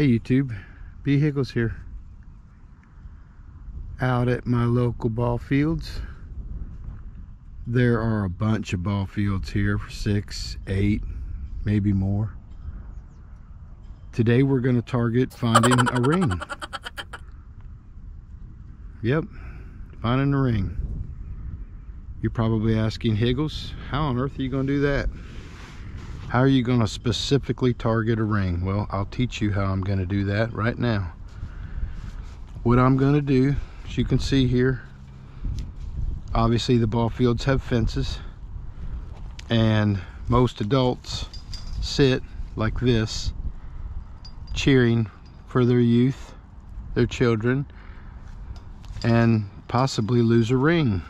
Hey YouTube, BHiggles here. Out at my local ball fields. There are a bunch of ball fields here, 6, 8, maybe more. Today we're going to target finding a ring. Yep, finding a ring. You're probably asking, Higgles, how on earth are you going to do that? How are you going to specifically target a ring? Well, I'll teach you how I'm going to do that right now. What I'm going to do, as you can see here, obviously the ball fields have fences, and most adults sit like this, cheering for their youth, their children, and possibly lose a ring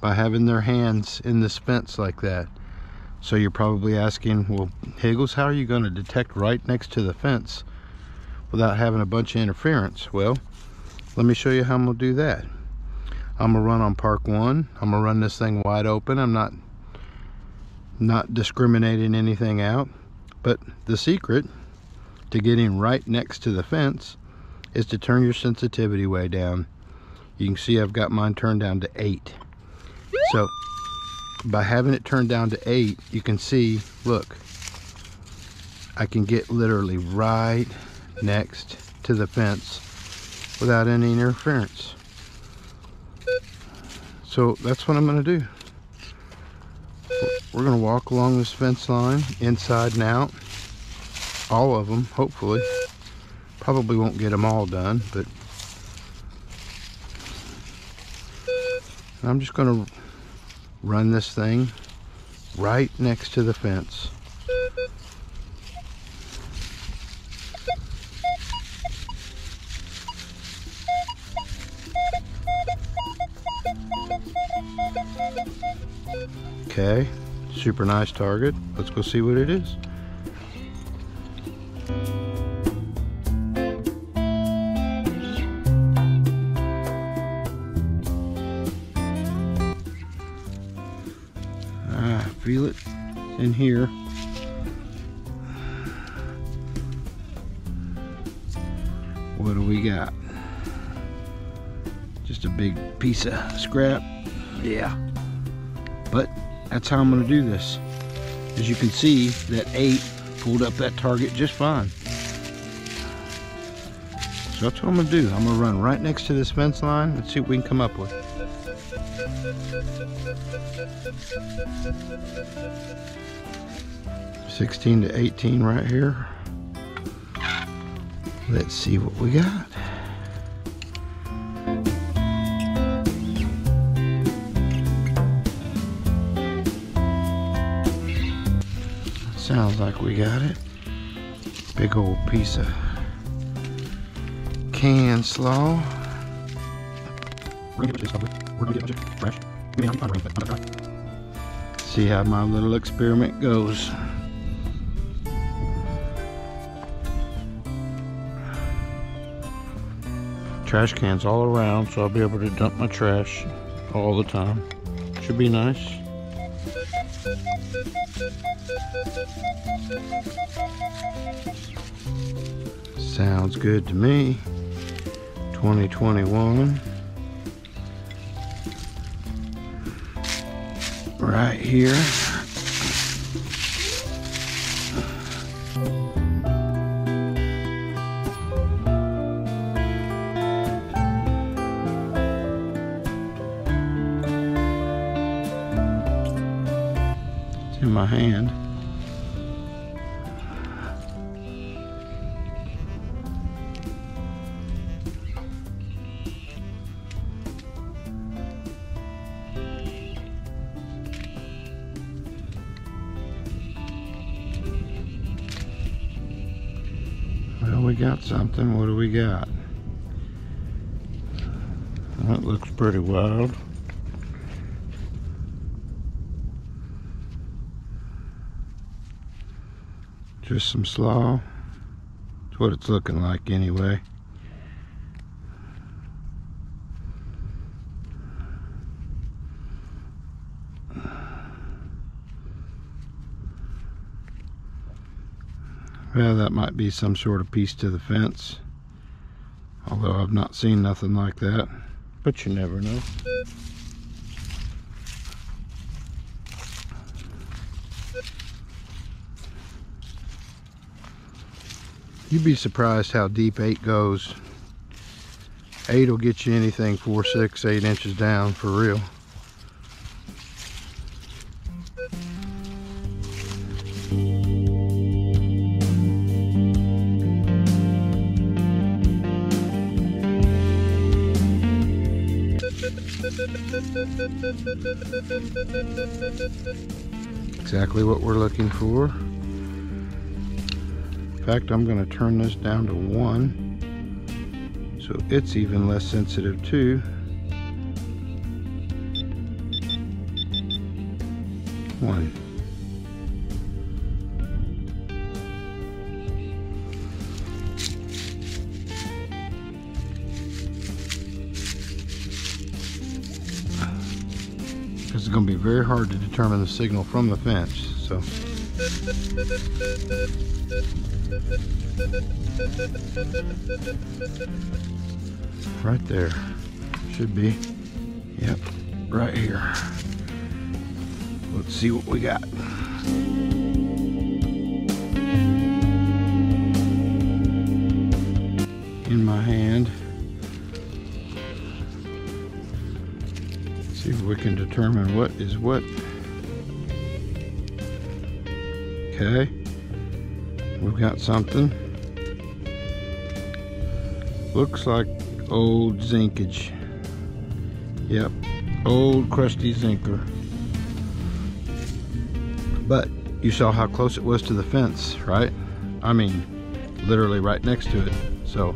by having their hands in this fence like that. So you're probably asking, well, Higgles, how are you going to detect right next to the fence without having a bunch of interference? Well, let me show you how I'm going to do that. I'm going to run on park one. I'm going to run this thing wide open. I'm not discriminating anything out. But the secret to getting right next to the fence is to turn your sensitivity way down. You can see I've got mine turned down to 8. So by having it turned down to 8, you can see, look, I can get literally right next to the fence without any interference. So that's what I'm going to do. We're going to walk along this fence line, inside and out, all of them, hopefully. Probably won't get them all done, but I'm just going to run this thing right next to the fence. Okay, super nice target. Let's go see what it is. Feel it in here. What do we got? Just a big piece of scrap. Yeah. But that's how I'm going to do this. As you can see, that 8 pulled up that target just fine. So that's what I'm going to do. I'm going to run right next to this fence line and see what we can come up with. (16 to 18) right here. Let's see what we got. Sounds like we got it. Big old piece of canned slaw. See how my little experiment goes. Trash cans all around, so I'll be able to dump my trash all the time. Should be nice. Sounds good to me. 2021. Right here. It's in my hand. We got something. What do we got? That looks pretty wild. Just some slaw. That's what it's looking like anyway. Well, that might be some sort of piece to the fence, although I've not seen nothing like that, but you never know. You'd be surprised how deep 8 goes. 8 will get you anything 4, 6, 8 inches down for real. Exactly what we're looking for. In fact, I'm going to turn this down to 1 so it's even less sensitive too. One. It's going to be very hard to determine the signal from the fence, so. Right there, should be, yep, right here. Let's see what we got. In my hand. See if we can determine what is what. Okay, we've got something. Looks like old zinkage. Yep, old crusty zinker. But you saw how close it was to the fence, right? I mean, literally right next to it. So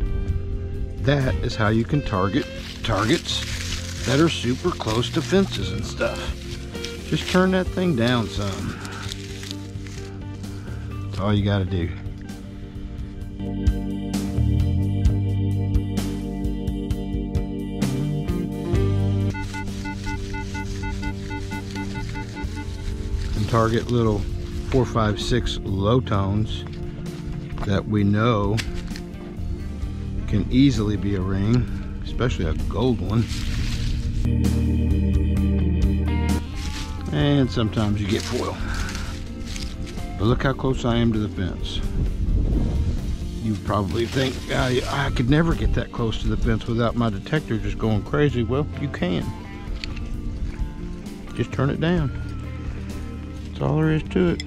that is how you can target targets that are super close to fences and stuff. Just turn that thing down some. That's all you gotta do. And target little 4, 5, 6 low tones that we know can easily be a ring, especially a gold one. And sometimes you get foil. But look how close I am to the fence. You probably think, I could never get that close to the fence without my detector just going crazy. Well, you can. Just turn it down. That's all there is to it.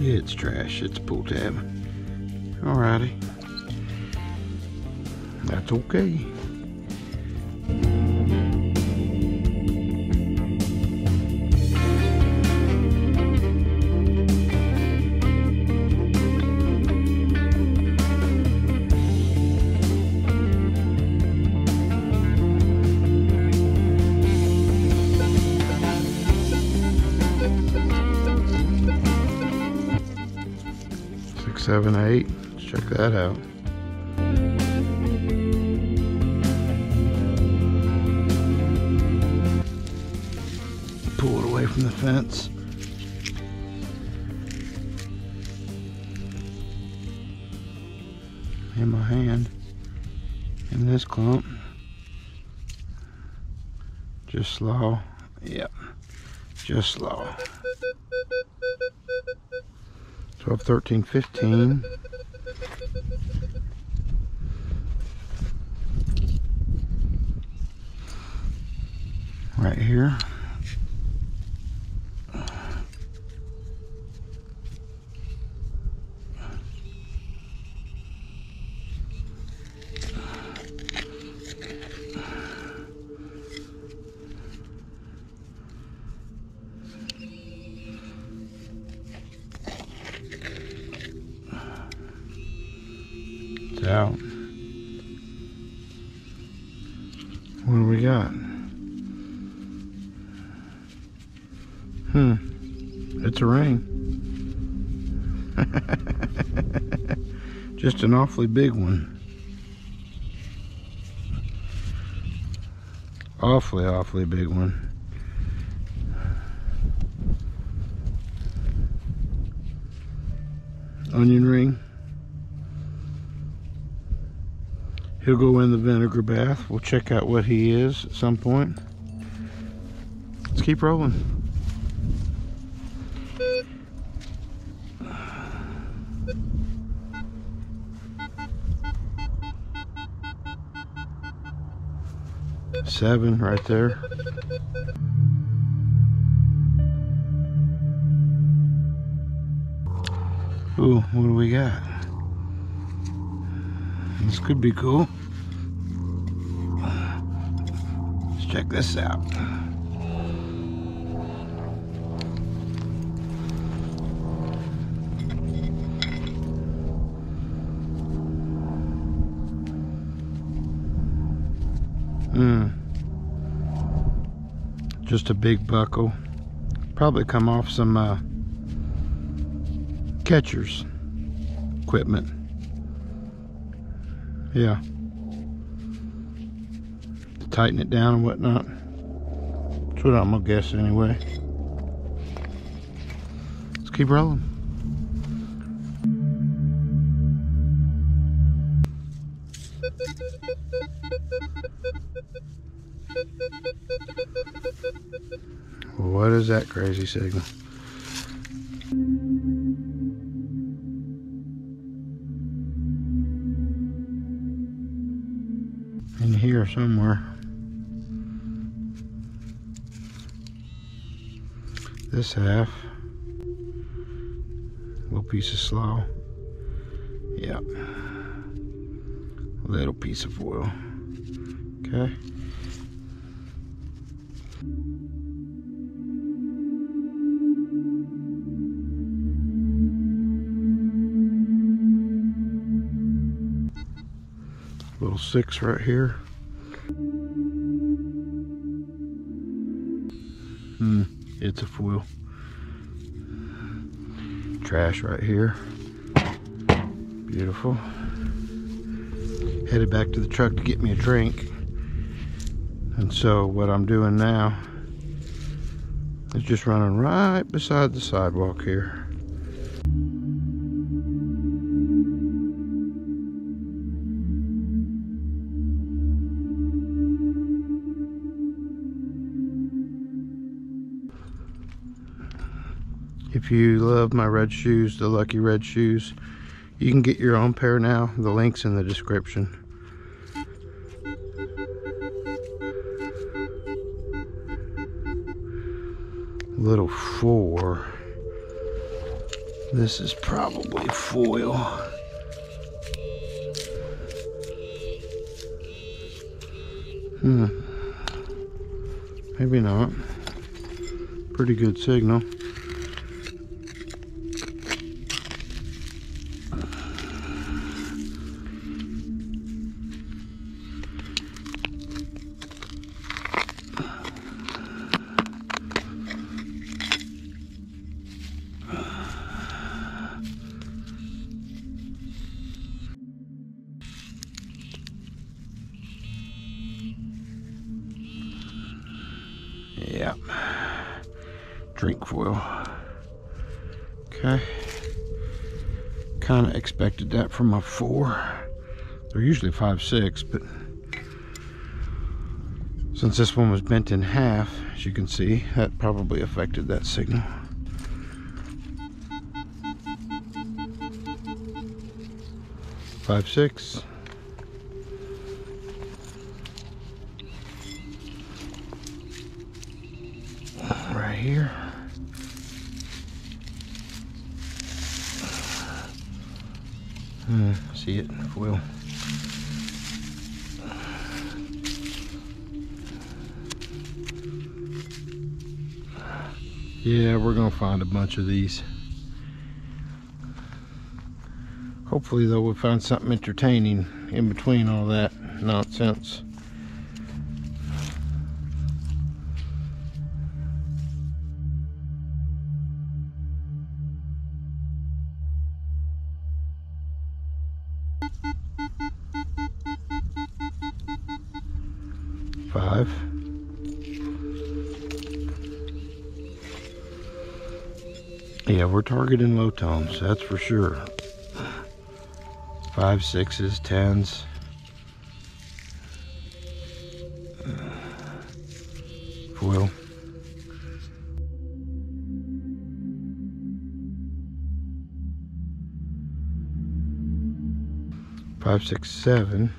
It's trash, it's pull tab. Alrighty. That's okay. Seven, 8, let's check that out. Pull it away from the fence. In my hand, in this clump. Just slow, yep, just slow. 12, 13, 15. Right here. Out. What do we got? It's a ring. Just an awfully big one. Awfully, awfully big one. Onion ring. He'll go in the vinegar bath. We'll check out what he is at some point. Let's keep rolling. Seven right there. Ooh, what do we got? This could be cool. Let's check this out. Just a big buckle. Probably come off some catcher's equipment. Yeah. To tighten it down and whatnot. That's what I'm gonna guess anyway. Let's keep rolling. What is that crazy signal? In here somewhere. This half. Little piece of slough. Yep. Little piece of oil. Okay. Little six right here. It's a foil. Trash right here. Beautiful. Headed back to the truck to get me a drink. And so what I'm doing now is just running right beside the sidewalk here. If you love my red shoes, the Lucky Red Shoes, you can get your own pair now. The link's in the description. Little four. This is probably foil. Maybe not. Pretty good signal. Yep. Drink foil. Okay. Kind of expected that from my four. They're usually 5/6, but since this one was bent in half, as you can see, that probably affected that signal. Five, six. Here. See it, foil. Yeah, we're gonna find a bunch of these. Hopefully though we'll find something entertaining in between all that nonsense. 5. Yeah, we're targeting low tones, that's for sure. 5, 6s, 10s. Foil. Five, six, seven.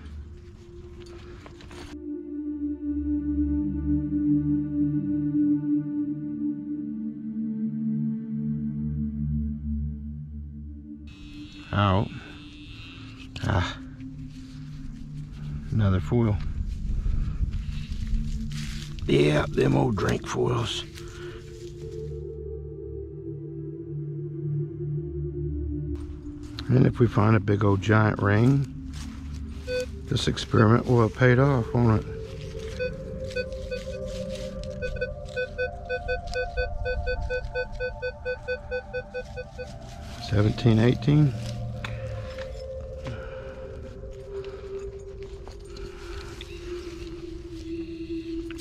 Out. Ah. Another foil. Yeah, them old drink foils. And if we find a big old giant ring, this experiment will have paid off, won't it? $17, $18.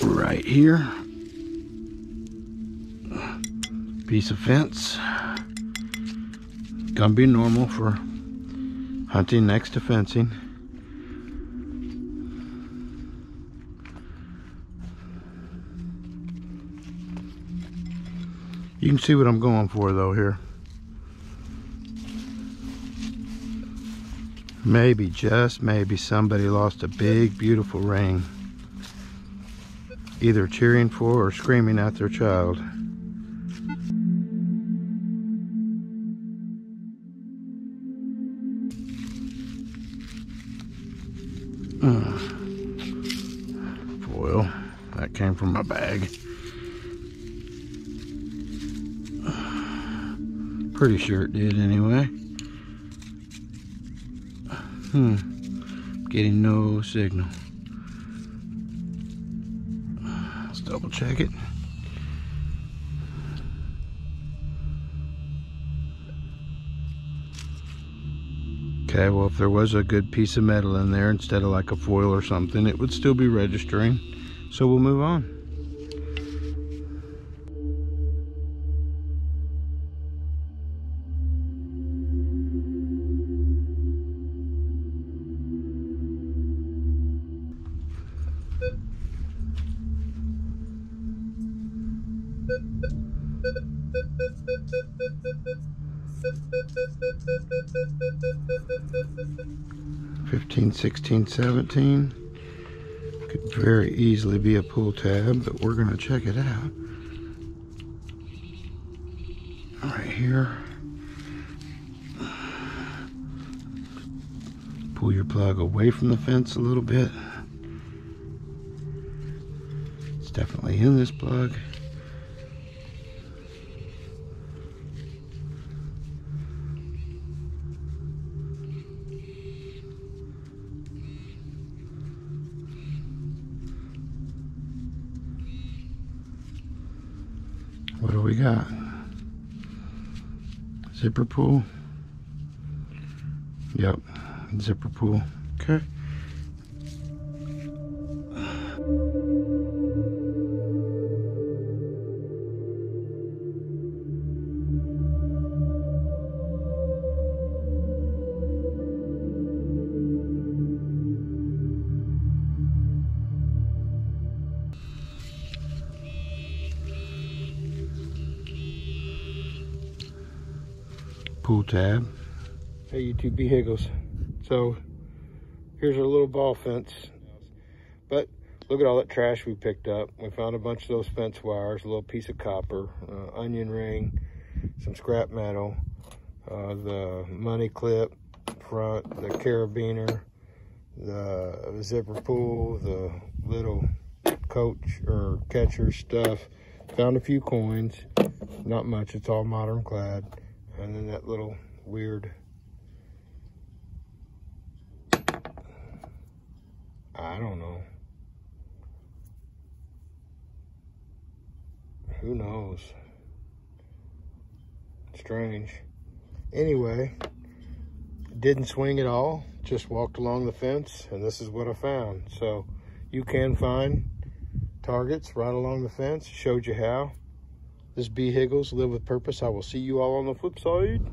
Right here. Piece of fence. Gonna be normal for hunting next to fencing. You can see what I'm going for though here. Maybe, just maybe, somebody lost a big, beautiful ring. Either cheering for or screaming at their child. Foil, that came from my bag. Pretty sure it did anyway. Getting no signal. Let's double check it. Okay, well if there was a good piece of metal in there instead of like a foil or something, it would still be registering. So we'll move on. $15, $16, $17. Could very easily be a pull tab, but we're gonna check it out. Right here. Pull your plug away from the fence a little bit. It's definitely in this plug. What do we got? Zipper pull. Yep, zipper pull. Okay. Pull tab. Hey YouTube, BHiggles. So here's our little ball fence, but look at all that trash we picked up. We found a bunch of those fence wires, a little piece of copper, onion ring, some scrap metal, the money clip front, the carabiner, the zipper pull, the little coach or catcher stuff. Found a few coins, not much, it's all modern clad. And then that little weird I don't know. Who knows? Strange. Anyway, didn't swing at all, just walked along the fence, and this is what I found. So you can find targets right along the fence. Showed you how. This is BHiggles, Live with Purpose. I will see you all on the flip side.